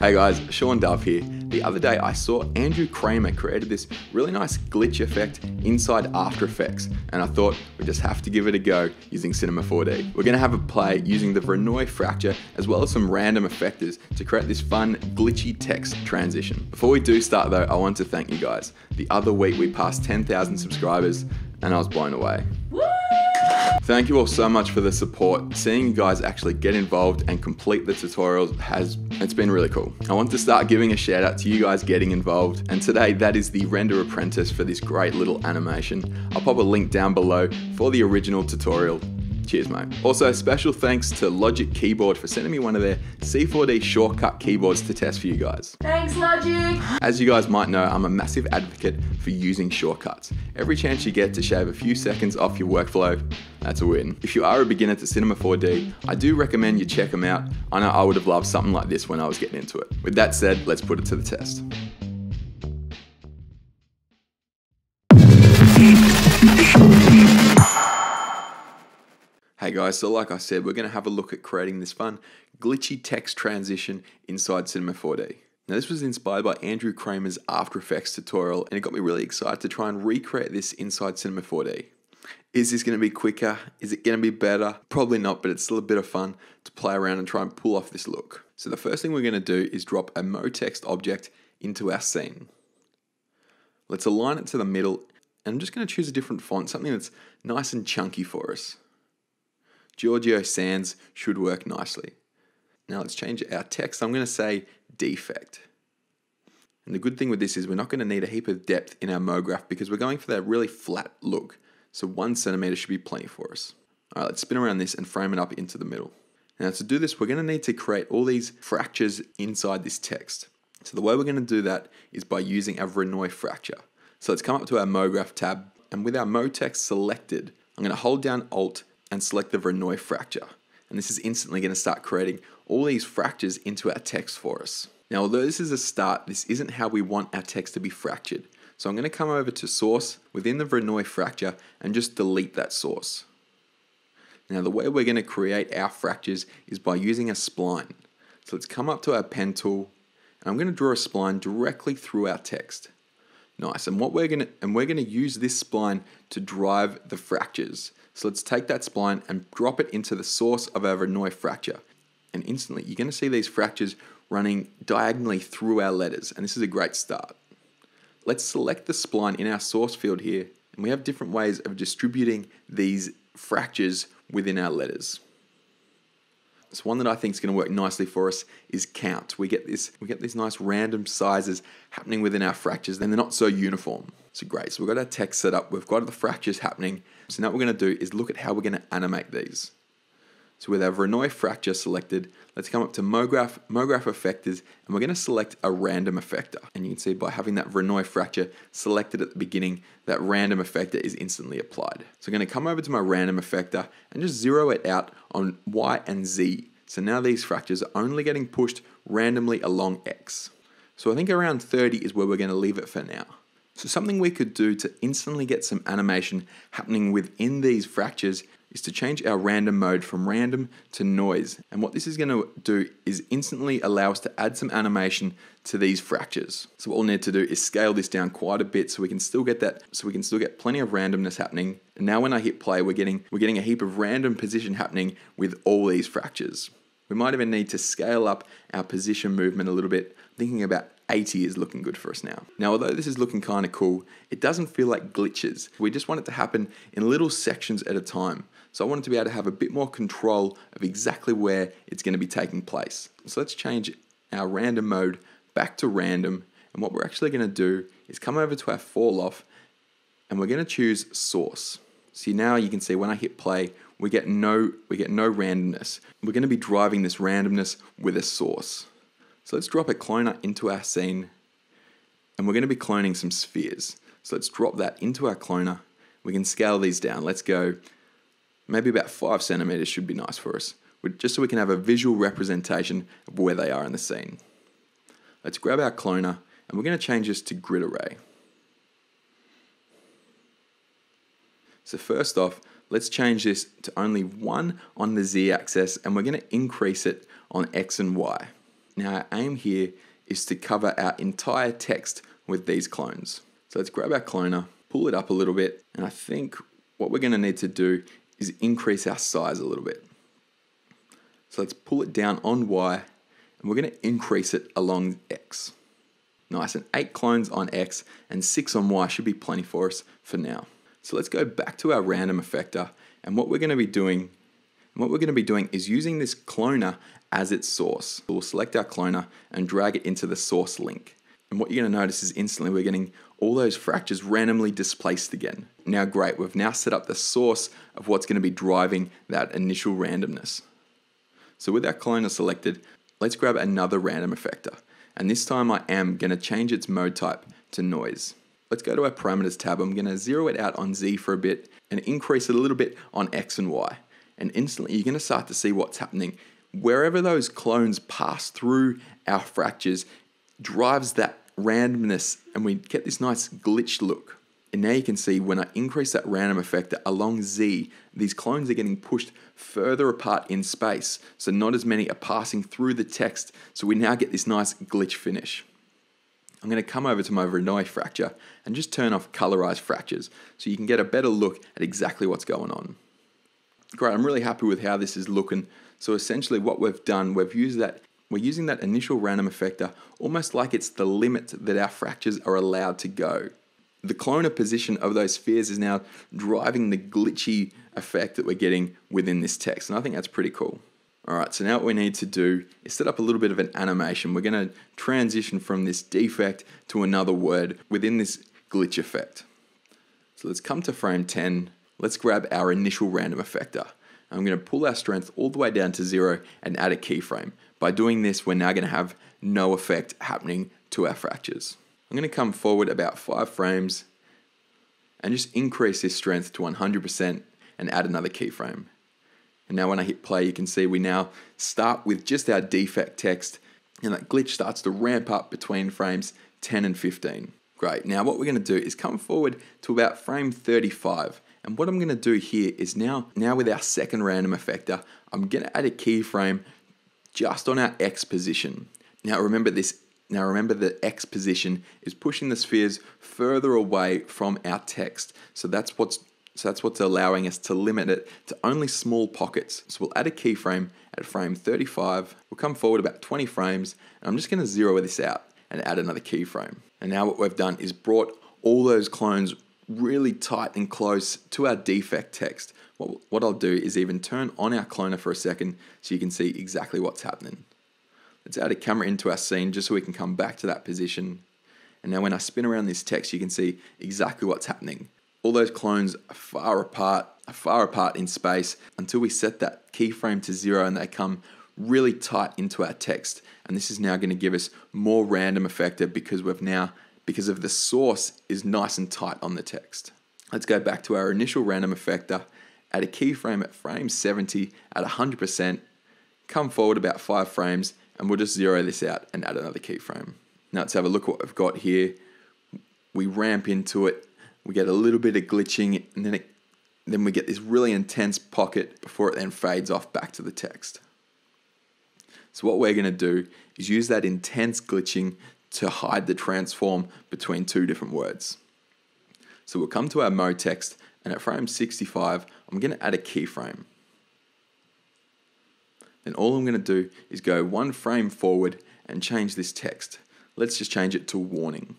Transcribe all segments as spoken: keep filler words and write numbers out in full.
Hey guys, Sean Dove here. The other day I saw Andrew Kramer created this really nice glitch effect inside After Effects, and I thought we just have to give it a go using Cinema four D. We're gonna have a play using the Voronoi Fracture as well as some random effectors to create this fun glitchy text transition. Before we do start though, I want to thank you guys. The other week we passed ten thousand subscribers and I was blown away. Woo! Thank you all so much for the support. Seeing you guys actually get involved and complete the tutorials has, it's been really cool. I want to start giving a shout out to you guys getting involved. And today that is the Render Apprentice for this great little animation. I'll pop a link down below for the original tutorial. Cheers, mate. Also, special thanks to Logic Keyboard for sending me one of their C four D shortcut keyboards to test for you guys. Thanks, Logic! As you guys might know, I'm a massive advocate for using shortcuts. Every chance you get to shave a few seconds off your workflow, that's a win. If you are a beginner to Cinema four D, I do recommend you check them out. I know I would have loved something like this when I was getting into it. With that said, let's put it to the test. Hey guys, so like I said, we're going to have a look at creating this fun glitchy text transition inside Cinema four D. Now this was inspired by Andrew Kramer's After Effects tutorial, and it got me really excited to try and recreate this inside Cinema four D. Is this going to be quicker? Is it going to be better? Probably not, but it's still a bit of fun to play around and try and pull off this look. So the first thing we're going to do is drop a MoText object into our scene. Let's align it to the middle, and I'm just going to choose a different font, something that's nice and chunky for us. Giorgio Sands should work nicely. Now let's change our text. I'm going to say defect. And the good thing with this is we're not going to need a heap of depth in our MoGraph because we're going for that really flat look. So one centimeter should be plenty for us. All right, let's spin around this and frame it up into the middle. Now to do this, we're going to need to create all these fractures inside this text. So the way we're going to do that is by using our Voronoi fracture. So let's come up to our MoGraph tab, and with our MoText selected, I'm going to hold down Alt and select the Voronoi fracture. And this is instantly going to start creating all these fractures into our text for us. Now, although this is a start, this isn't how we want our text to be fractured. So I'm going to come over to source within the Voronoi fracture and just delete that source. Now, the way we're going to create our fractures is by using a spline. So let's come up to our pen tool, and I'm going to draw a spline directly through our text. Nice, and what we're going to and we're going to use this spline to drive the fractures. So let's take that spline and drop it into the source of our Voronoi fracture. And instantly, you're going to see these fractures running diagonally through our letters. And this is a great start. Let's select the spline in our source field here. And we have different ways of distributing these fractures within our letters. So one that I think is going to work nicely for us is count. We get this, we get these nice random sizes happening within our fractures, and they're not so uniform. So great, so we've got our text set up, we've got the fractures happening. So now what we're going to do is look at how we're going to animate these. So with our Voronoi fracture selected, let's come up to MoGraph, MoGraph effectors, and we're going to select a random effector. And you can see by having that Voronoi fracture selected at the beginning, that random effector is instantly applied. So I'm going to come over to my random effector and just zero it out on Y and Z. So now these fractures are only getting pushed randomly along X. So I think around thirty is where we're going to leave it for now. So something we could do to instantly get some animation happening within these fractures is to change our random mode from random to noise. And what this is going to do is instantly allow us to add some animation to these fractures. So what we'll need to do is scale this down quite a bit so we can still get that, so we can still get plenty of randomness happening. And now when I hit play, we're getting we're getting a heap of random position happening with all these fractures. We might even need to scale up our position movement a little bit, thinking about eighty is looking good for us now. Now, although this is looking kind of cool, it doesn't feel like glitches. We just want it to happen in little sections at a time. So I wanted to be able to have a bit more control of exactly where it's going to be taking place. So let's change our random mode back to random. And what we're actually going to do is come over to our fall off and we're going to choose source. See, now you can see when I hit play, we get no, we get no randomness. We're going to be driving this randomness with a source. So let's drop a cloner into our scene, and we're going to be cloning some spheres. So let's drop that into our cloner. We can scale these down. Let's go maybe about five centimeters should be nice for us, just so we can have a visual representation of where they are in the scene. Let's grab our cloner, and we're going to change this to grid array. So first off, let's change this to only one on the Z axis, and we're going to increase it on X and Y. Now our aim here is to cover our entire text with these clones. So let's grab our cloner, pull it up a little bit, and I think what we're gonna need to do is increase our size a little bit. So let's pull it down on Y, and we're gonna increase it along X. Nice, and eight clones on X and six on Y should be plenty for us for now. So let's go back to our random effector, and what we're gonna be doing And what we're going to be doing is using this cloner as its source. We'll select our cloner and drag it into the source link. And what you're going to notice is instantly we're getting all those fractures randomly displaced again. Now great, we've now set up the source of what's going to be driving that initial randomness. So with our cloner selected, let's grab another random effector. And this time I am going to change its mode type to noise. Let's go to our parameters tab. I'm going to zero it out on Z for a bit and increase it a little bit on X and Y. And instantly you're gonna start to see what's happening. Wherever those clones pass through our fractures, drives that randomness, and we get this nice glitched look. And now you can see when I increase that random effector along Z, these clones are getting pushed further apart in space. So not as many are passing through the text. So we now get this nice glitch finish. I'm gonna come over to my Voronoi fracture and just turn off colorized fractures so you can get a better look at exactly what's going on. Great, I'm really happy with how this is looking. So essentially what we've done, we've used that, we're using that initial random effector almost like it's the limit that our fractures are allowed to go. The cloner position of those spheres is now driving the glitchy effect that we're getting within this text. And I think that's pretty cool. All right, so now what we need to do is set up a little bit of an animation. We're gonna transition from this defect to another word within this glitch effect. So let's come to frame ten. Let's grab our initial random effector. I'm gonna pull our strength all the way down to zero and add a keyframe. By doing this, we're now gonna have no effect happening to our fractures. I'm gonna come forward about five frames and just increase this strength to one hundred percent and add another keyframe. And now when I hit play, you can see we now start with just our defect text, and that glitch starts to ramp up between frames ten and fifteen. Great, now what we're gonna do is come forward to about frame thirty-five. And what I'm gonna do here is now, now with our second random effector, I'm gonna add a keyframe just on our X position. Now remember this, now remember the X position is pushing the spheres further away from our text. So that's what's, so that's what's allowing us to limit it to only small pockets. So we'll add a keyframe at frame thirty-five, we'll come forward about twenty frames, and I'm just gonna zero this out and add another keyframe. And now what we've done is brought all those clones really tight and close to our defect text. What, what I'll do is even turn on our cloner for a second so you can see exactly what's happening. Let's add a camera into our scene just so we can come back to that position. And now when I spin around this text, you can see exactly what's happening. All those clones are far apart, are far apart in space until we set that keyframe to zero and they come really tight into our text. And this is now gonna give us more random effector because we've now because of the source is nice and tight on the text. Let's go back to our initial random effector, add a keyframe at frame seventy at one hundred percent, come forward about five frames, and we'll just zero this out and add another keyframe. Now let's have a look at what we've got here. We ramp into it, we get a little bit of glitching, and then, it, then we get this really intense pocket before it then fades off back to the text. So what we're gonna do is use that intense glitching to hide the transform between two different words. So we'll come to our MoText, and at frame sixty-five, I'm gonna add a keyframe. Then all I'm gonna do is go one frame forward and change this text. Let's just change it to warning.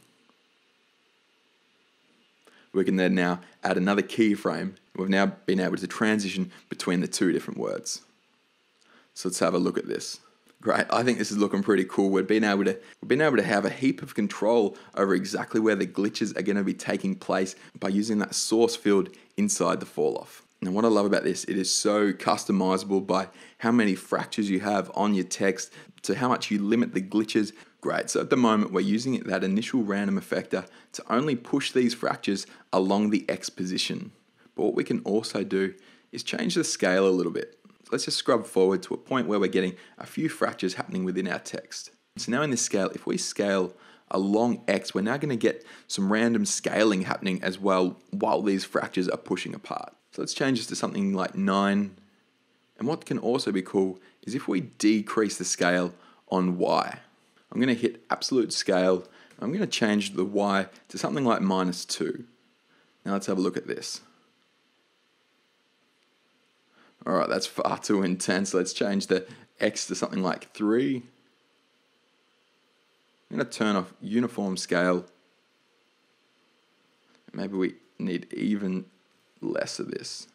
We can then now add another keyframe. We've now been able to transition between the two different words. So let's have a look at this. Great, I think this is looking pretty cool. We've been able to we've been able to have a heap of control over exactly where the glitches are gonna be taking place by using that source field inside the falloff. Now what I love about this, it is so customizable by how many fractures you have on your text to how much you limit the glitches. Great, so at the moment we're using that initial random effector to only push these fractures along the X position. But what we can also do is change the scale a little bit. Let's just scrub forward to a point where we're getting a few fractures happening within our text. So now in this scale, if we scale along X, we're now gonna get some random scaling happening as well while these fractures are pushing apart. So let's change this to something like nine. And what can also be cool is if we decrease the scale on Y. I'm going to hit absolute scale. I'm going to change the Y to something like minus two. Now let's have a look at this. All right, that's far too intense. Let's change the X to something like three. I'm going to turn off uniform scale. Maybe we need even less of this.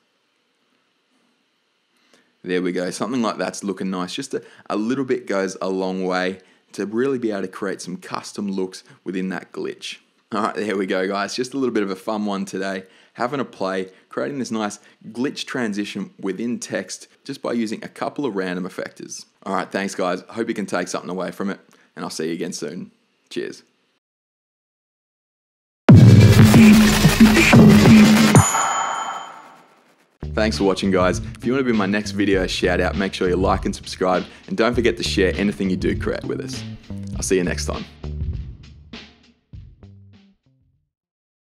There we go. Something like that's looking nice. Just a, a little bit goes a long way to really be able to create some custom looks within that glitch. All right, there we go, guys. Just a little bit of a fun one today. Having a play, creating this nice glitch transition within text just by using a couple of random effectors. All right, thanks, guys. Hope you can take something away from it, and I'll see you again soon. Cheers. Thanks for watching, guys. If you want to be my next video shout out, make sure you like and subscribe, and don't forget to share anything you do create with us. I'll see you next time.